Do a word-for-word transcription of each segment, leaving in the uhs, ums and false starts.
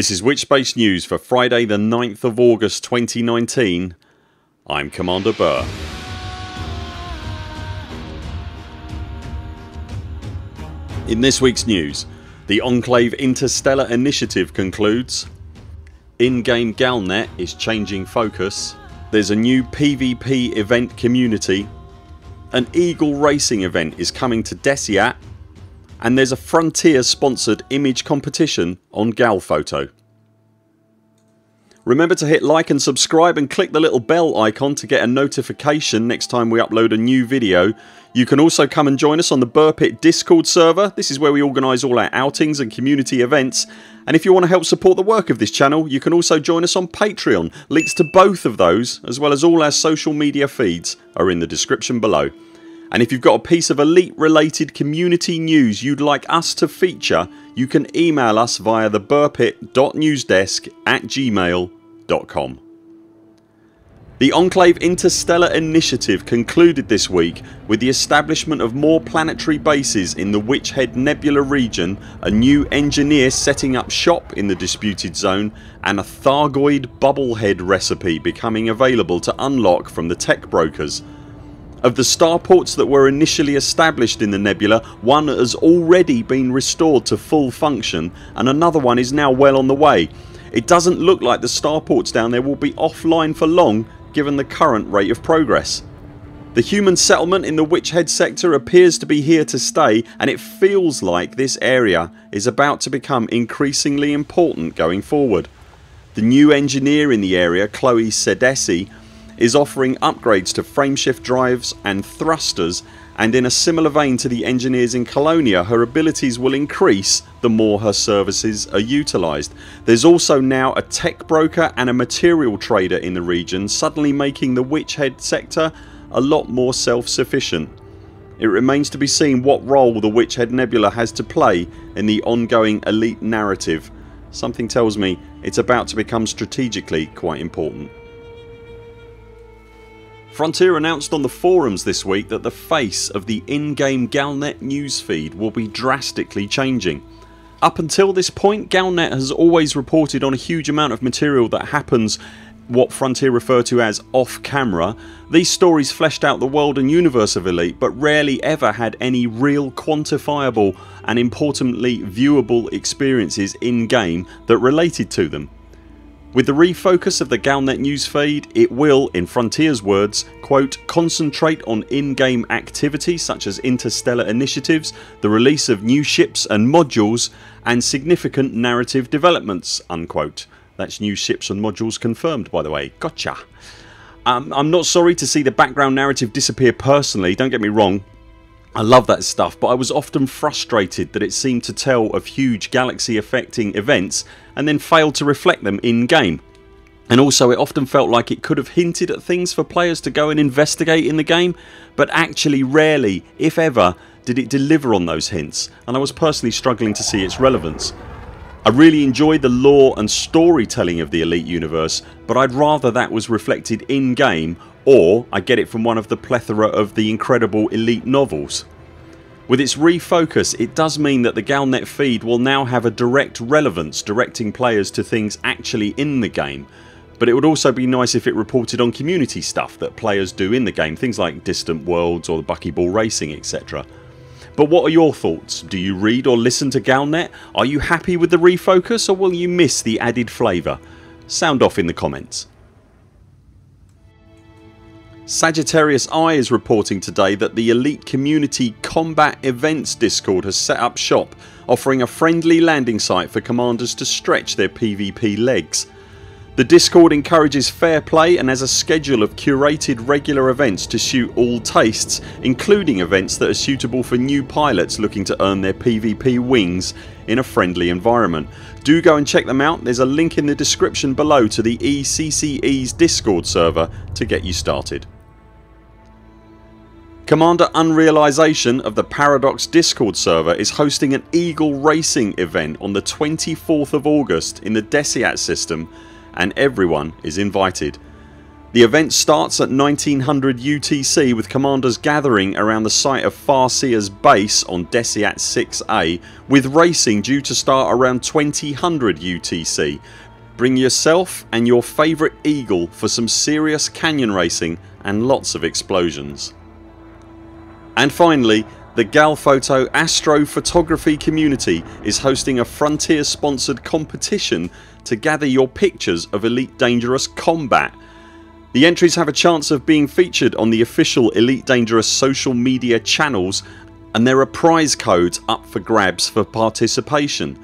This is Witchspace News for Friday the ninth of August twenty nineteen. I'm Commander Burr. In this weeks news, the Enclave Interstellar Initiative concludes, in-game Galnet is changing focus, there's a new PvP event community, an eagle racing event is coming to Desiat, and there's a Frontier sponsored image competition on Galphoto. Remember to hit like and subscribe and click the little bell icon to get a notification next time we upload a new video. You can also come and join us on the Burr Pit Discord server. This is where we organise all our outings and community events, and if you want to help support the work of this channel you can also join us on Patreon. Links to both of those as well as all our social media feeds are in the description below. And if you've got a piece of Elite related community news you'd like us to feature you can email us via the burpit dot newsdesk at gmail dot com. The Enclave Interstellar Initiative concluded this week with the establishment of more planetary bases in the Witch Head Nebula region, a new engineer setting up shop in the disputed zone, and a Thargoid Bubblehead recipe becoming available to unlock from the tech brokers. Of the starports that were initially established in the nebula, one has already been restored to full function and another one is now well on the way. It doesn't look like the starports down there will be offline for long given the current rate of progress. The human settlement in the Witch Head sector appears to be here to stay, and it feels like this area is about to become increasingly important going forward. The new engineer in the area, Chloe Sedesi, is offering upgrades to frameshift drives and thrusters, and in a similar vein to the engineers in Colonia, her abilities will increase the more her services are utilised. There's also now a tech broker and a material trader in the region, suddenly making the Witch Head sector a lot more self-sufficient. It remains to be seen what role the Witch Head Nebula has to play in the ongoing Elite narrative. Something tells me it's about to become strategically quite important. Frontier announced on the forums this week that the face of the in-game Galnet newsfeed will be drastically changing. Up until this point Galnet has always reported on a huge amount of material that happens what Frontier refer to as off camera. These stories fleshed out the world and universe of Elite but rarely ever had any real quantifiable and importantly viewable experiences in game that related to them. With the refocus of the Galnet newsfeed it will, in Frontiers words, quote, concentrate on in-game activity such as interstellar initiatives, the release of new ships and modules, and significant narrative developments, unquote. That's new ships and modules confirmed, by the way. Gotcha. Um, I'm not sorry to see the background narrative disappear personally, don't get me wrong. I love that stuff, but I was often frustrated that it seemed to tell of huge galaxy affecting events and then failed to reflect them in game, and also it often felt like it could have hinted at things for players to go and investigate in the game, but actually rarely, if ever, did it deliver on those hints, and I was personally struggling to see its relevance. I really enjoyed the lore and storytelling of the Elite universe, but I'd rather that was reflected in game, or I get it from one of the plethora of the incredible Elite novels. With its refocus it does mean that the Galnet feed will now have a direct relevance, directing players to things actually in the game, but it would also be nice if it reported on community stuff that players do in the game, things like Distant Worlds or the buckyball racing etc. But what are your thoughts? Do you read or listen to Galnet? Are you happy with the refocus or will you miss the added flavour? Sound off in the comments. Sagittarius Eye is reporting today that the Elite Community Combat Events Discord has set up shop, offering a friendly landing site for commanders to stretch their PvP legs. The Discord encourages fair play and has a schedule of curated regular events to suit all tastes, including events that are suitable for new pilots looking to earn their PvP wings in a friendly environment. Do go and check them out. There's a link in the description below to the E C C E's Discord server to get you started. Commander Unrealisation of the Paradox Discord server is hosting an Eagle Racing event on the twenty-fourth of August in the Desiat system, and everyone is invited. The event starts at nineteen hundred U T C with commanders gathering around the site of Farseer's base on Desiat six A with racing due to start around twenty hundred U T C. Bring yourself and your favourite eagle for some serious canyon racing and lots of explosions. And finally, the Galphoto astrophotography community is hosting a Frontier sponsored competition to gather your pictures of Elite Dangerous combat. The entries have a chance of being featured on the official Elite Dangerous social media channels, and there are prize codes up for grabs for participation.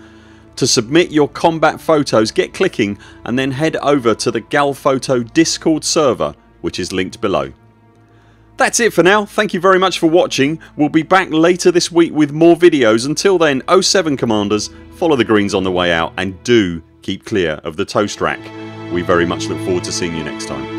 To submit your combat photos, get clicking and then head over to the Galphoto Discord server, which is linked below. That's it for now. Thank you very much for watching. We'll be back later this week with more videos. Until then, oh seven Commanders, follow the greens on the way out and do keep clear of the toast rack. We very much look forward to seeing you next time.